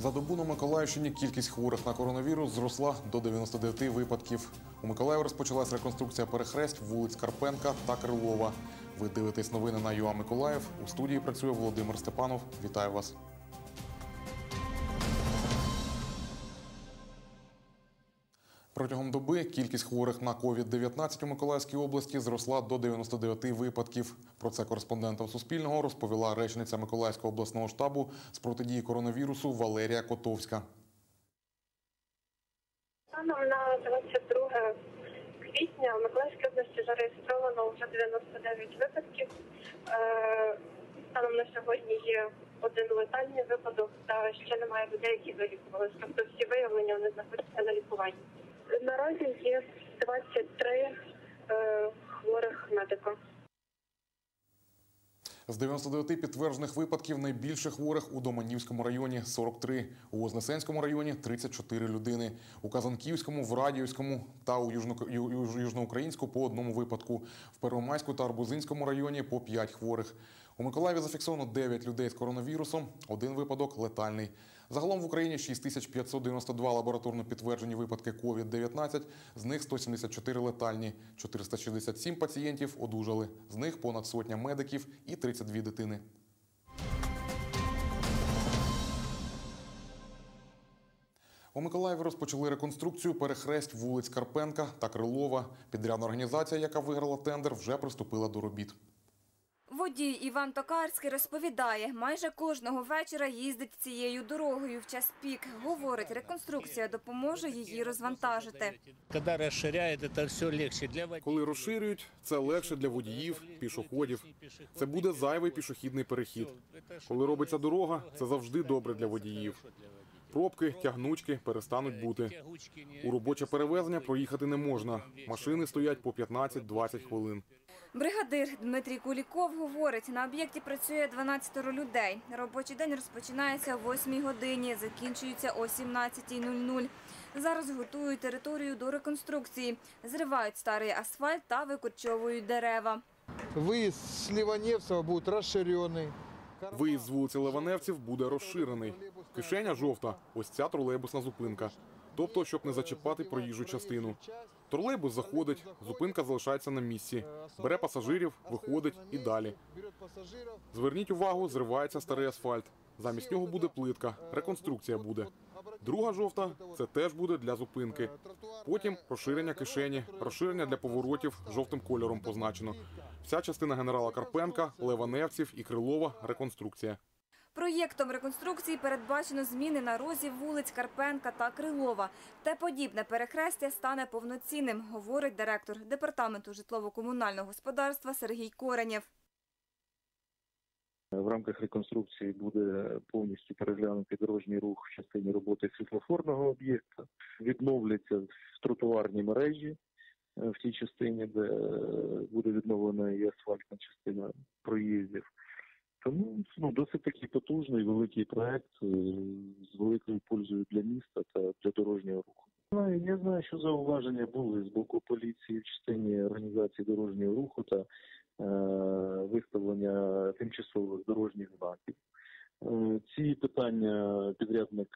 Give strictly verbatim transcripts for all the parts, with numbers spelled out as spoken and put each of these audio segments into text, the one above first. За добу на Миколаївщині кількість хворих на коронавірус зросла до дев'яноста дев'яти випадків. У Миколаєві розпочалась реконструкція перехресть вулиць Карпенка та Крилова. Ви дивитесь новини на ю а: Миколаїв. У студії працює Володимир Степанов. Вітаю вас. Протягом доби кількість хворих на ковід дев'ятнадцять у Миколаївській області зросла до дев'яноста дев'яти випадків. Про це кореспондентам Суспільного розповіла речниця Миколаївського обласного штабу з протидії коронавірусу Валерія Котовська. Станом на двадцять друге квітня в Миколаївській області зареєстровано вже дев'яносто дев'ять випадків. Станом на сьогодні є один летальний випадок та ще немає людей, які вилікувалися. Тобто всі виявлення вони знаходяться на лікуванні. Наразі є двадцять три е, хворих медика. З дев'яноста дев'яти підтверджених випадків найбільше хворих у Доманівському районі – сорок три, у Вознесенському районі – тридцять чотири людини, у Казанківському, в Радіївському та у Южноукраїнську по одному випадку, в Первомайську та Арбузинському районі – по п'ять хворих. У Миколаєві зафіксовано дев'ять людей з коронавірусом, один випадок – летальний. Загалом в Україні шість тисяч п'ятсот дев'яносто два лабораторно підтверджені випадки ковід дев'ятнадцять, з них сто сімдесят чотири летальні, чотириста шістдесят сім пацієнтів одужали, з них понад сотня медиків і тридцять дві дитини. У Миколаєві розпочали реконструкцію перехресть вулиць Карпенка та Крилова. Підрядна організація, яка виграла тендер, вже приступила до робіт. Водій Іван Токарський розповідає, майже кожного вечора їздить цією дорогою в час пік. Говорить, реконструкція допоможе її розвантажити. Коли розширюють, це легше для водіїв, пішоходів. Це буде зайвий пішохідний перехід. Коли робиться дорога, це завжди добре для водіїв. Пробки, тягнучки перестануть бути. У робоче перевезення проїхати не можна. Машини стоять по п'ятнадцять-двадцять хвилин. Бригадир Дмитрій Куліков говорить, на об'єкті працює дванадцятеро людей. Робочий день розпочинається о восьмій годині, закінчується о сімнадцятій нуль нуль. Зараз готують територію до реконструкції. Зривають старий асфальт та викорчовують дерева. Виїзд з Ліванєвцева буде розширений. Виїзд з вулиці Леваневців буде розширений. Кишеня жовта – ось ця тролейбусна зупинка. Тобто, щоб не зачіпати проїжджу частину. Тролейбус заходить, зупинка залишається на місці. Бере пасажирів, виходить і далі. Зверніть увагу, зривається старий асфальт. Замість нього буде плитка, реконструкція буде. Друга жовта – це теж буде для зупинки. Потім розширення кишені, розширення для поворотів жовтим кольором позначено. Вся частина генерала Карпенка, Леваневців і Крилова – реконструкція. Проєктом реконструкції передбачено зміни на розі вулиць Карпенка та Крилова. Те подібне перехрестя стане повноцінним, говорить директор департаменту житлово-комунального господарства Сергій Коренєв. В рамках реконструкції буде повністю переглянутий дорожній рух в частині роботи світлофорного об'єкта. Відновляться тротуарні мережі в тій частині, де буде відновлена і асфальтна частина проїздів. Тому ну, досить такий потужний, великий проєкт з великою пользою для міста та для дорожнього руху. Я знаю, що зауваження були з боку поліції в частині організації дорожнього руху та виставлення тимчасових дорожніх знаків. Ці питання підрядник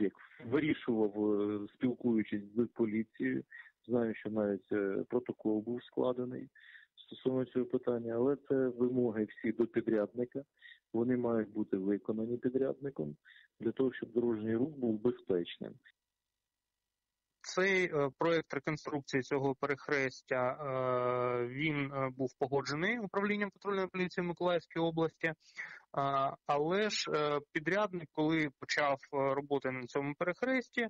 як, вирішував, спілкуючись з поліцією. Знаю, що навіть протокол був складений стосовно цього питання, але це вимоги всі до підрядника. Вони мають бути виконані підрядником для того, щоб дорожній рух був безпечним. Цей проєкт реконструкції цього перехрестя, він був погоджений управлінням патрульної поліції Миколаївської області, але ж підрядник, коли почав роботи на цьому перехресті,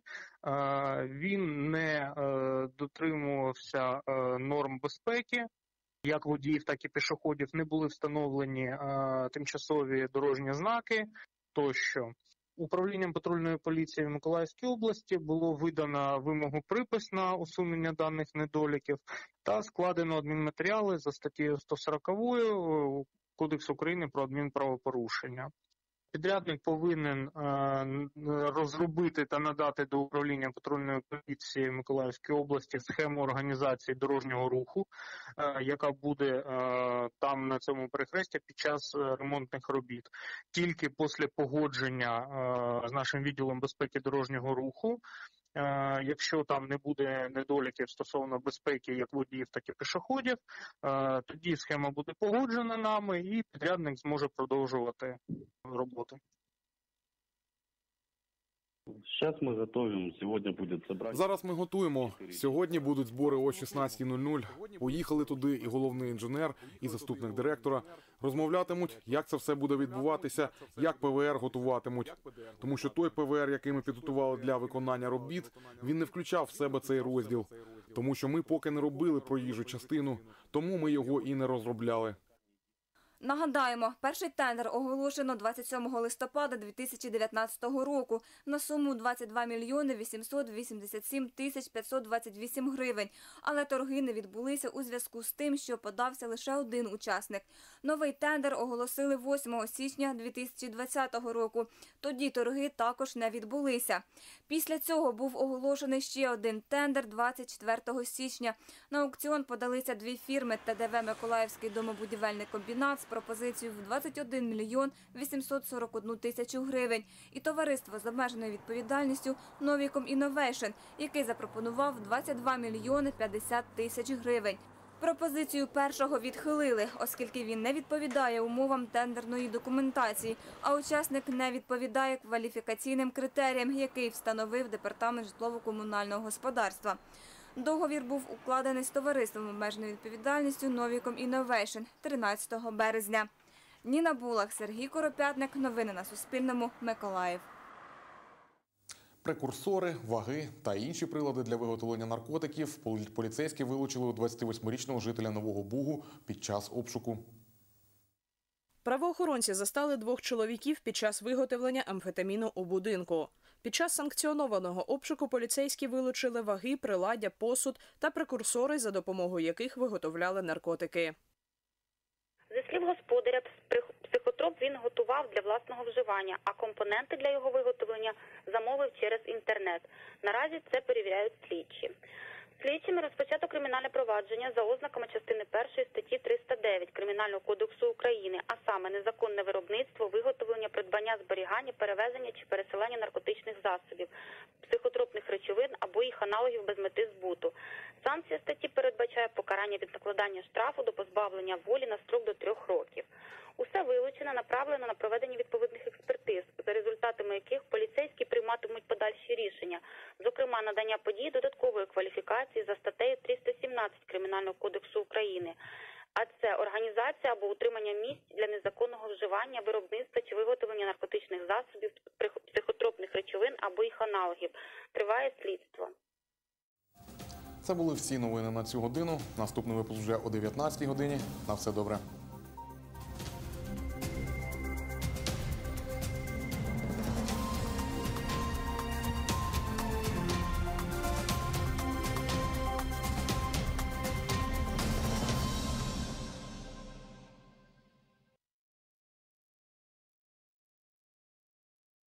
він не дотримувався норм безпеки. Як водіїв, так і пішоходів не були встановлені тимчасові дорожні знаки тощо. Управлінням патрульної поліції в Миколаївській області було видано вимогу припис на усунення даних недоліків та складено адмінматеріали за статтею сто сорок Кодексу України про адмінправопорушення. Підрядник повинен розробити та надати до управління патрульної поліції Миколаївської області схему організації дорожнього руху, яка буде там на цьому перехресті під час ремонтних робіт. Тільки після погодження з нашим відділом безпеки дорожнього руху, якщо там не буде недоліків стосовно безпеки як водіїв, так і пішоходів, тоді схема буде погоджена нами і підрядник зможе продовжувати роботу. Зараз ми готуємо. Сьогодні будуть збори о шістнадцятій. Поїхали туди і головний інженер, і заступник директора. Розмовлятимуть, як це все буде відбуватися, як ПВР готуватимуть. Тому що той ПВР, який ми підготували для виконання робіт, він не включав в себе цей розділ. Тому що ми поки не робили проїжджу частину, тому ми його і не розробляли. Нагадаємо, перший тендер оголошено двадцять сьомого листопада дві тисячі дев'ятнадцятого року на суму двадцять два мільйони вісімсот вісімдесят сім тисяч п'ятсот двадцять вісім гривень. Але торги не відбулися у зв'язку з тим, що подався лише один учасник. Новий тендер оголосили восьмого січня дві тисячі двадцятого року. Тоді торги також не відбулися. Після цього був оголошений ще один тендер двадцять четвертого січня. На аукціон подалися дві фірми – ТДВ «Миколаївський домобудівельний комбінат» з пропозицією в двадцять один мільйон вісімсот сорок одну тисячу гривень і товариство з обмеженою відповідальністю Novikom Innovation, який запропонував двадцять два мільйони п'ятдесят тисяч гривень. Пропозицію першого відхилили, оскільки він не відповідає умовам тендерної документації, а учасник не відповідає кваліфікаційним критеріям, який встановив Департамент житлово-комунального господарства. Договір був укладений з товариством обмеженою відповідальністю Novikom Innovation тринадцятого березня. Ніна Булах, Сергій Коропятник. Новини на Суспільному. Миколаїв. Прекурсори, ваги та інші прилади для виготовлення наркотиків поліцейські вилучили у двадцятивосьмирічного жителя Нового Бугу під час обшуку. Правоохоронці застали двох чоловіків під час виготовлення амфетаміну у будинку. Під час санкціонованого обшуку поліцейські вилучили ваги, приладдя, посуд та прекурсори, за допомогою яких виготовляли наркотики. Зі слів господаря, психотроп він готував для власного вживання, а компоненти для його виготовлення замовив через інтернет. Наразі це перевіряють слідчі. Слідчими розпочато кримінальне провадження за ознаками частини першої статті триста дев'ять Кримінального кодексу України, а саме незаконне виробництво, виготовлення, придбання, зберігання, перевезення чи пересилання наркотичних засобів, психотропних речовин або їх аналогів без мети збуту. Санкція статті передбачає покарання від накладання штрафу до позбавлення волі на строк до трьох років. Усе вилучене направлено на проведення відповідних експертиз, за результатами яких поліцейські прийматимуть подальші рішення, зокрема надання подій додаткової кваліфікації за статтею триста сімнадцять Кримінального кодексу України, а це організація або утримання місць для незаконного вживання, виробництва чи виготовлення наркотичних засобів, психотропних речовин або їх аналогів. Триває слідство. Це були всі новини на цю годину. Наступний випуск вже о дев'ятнадцятій годині. На все добре.